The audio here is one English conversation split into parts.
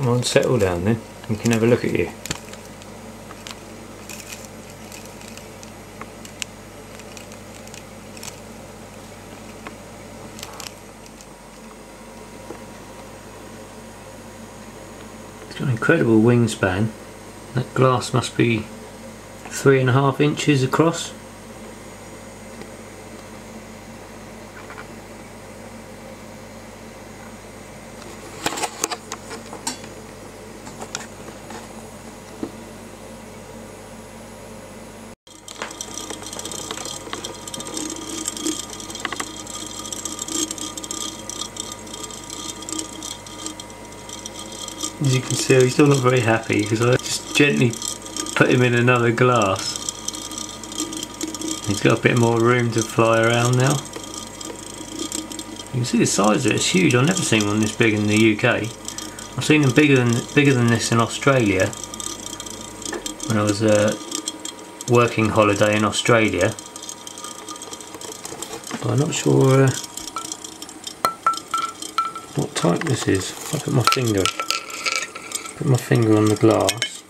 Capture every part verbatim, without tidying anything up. Come on, settle down then. We can have a look at you. It's got an incredible wingspan. That glass must be three and a half inches across. As you can see, he's still not very happy because I just gently put him in another glass. He's got a bit more room to fly around now. You can see the size of it, it's huge. I've never seen one this big in the U K. I've seen them bigger than, bigger than this in Australia. When I was uh, working holiday in Australia. But I'm not sure uh, what type this is. I'll put my finger. Put my finger on the glass.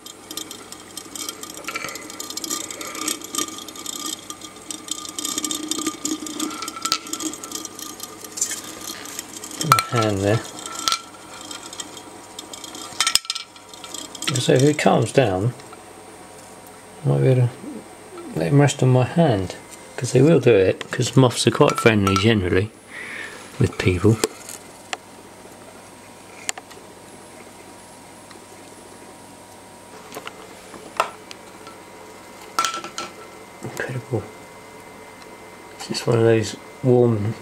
Put my hand there. So if he calms down, I might be able to let him rest on my hand, because they will do it, because moths are quite friendly generally with people. Incredible. It's just one of those warm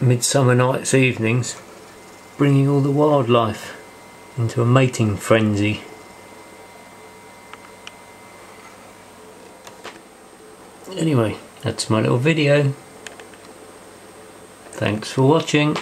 midsummer nights evenings, bringing all the wildlife into a mating frenzy. Anyway, that's my little video. Thanks for watching.